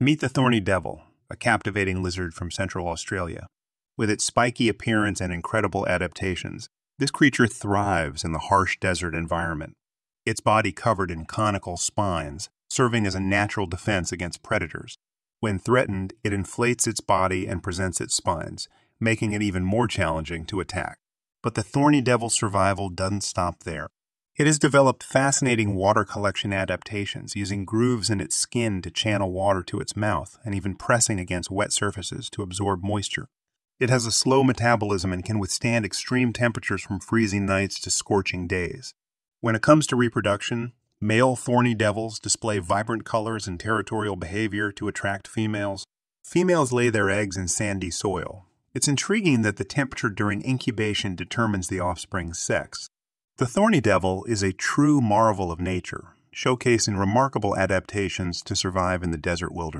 Meet the Thorny Devil, a captivating lizard from Central Australia. With its spiky appearance and incredible adaptations, this creature thrives in the harsh desert environment, its body covered in conical spines, serving as a natural defense against predators. When threatened, it inflates its body and presents its spines, making it even more challenging to attack. But the Thorny Devil's survival doesn't stop there. It has developed fascinating water collection adaptations, using grooves in its skin to channel water to its mouth and even pressing against wet surfaces to absorb moisture. It has a slow metabolism and can withstand extreme temperatures from freezing nights to scorching days. When it comes to reproduction, male thorny devils display vibrant colors and territorial behavior to attract females. Females lay their eggs in sandy soil. It's intriguing that the temperature during incubation determines the offspring's sex. The Thorny Devil is a true marvel of nature, showcasing remarkable adaptations to survive in the desert wilderness.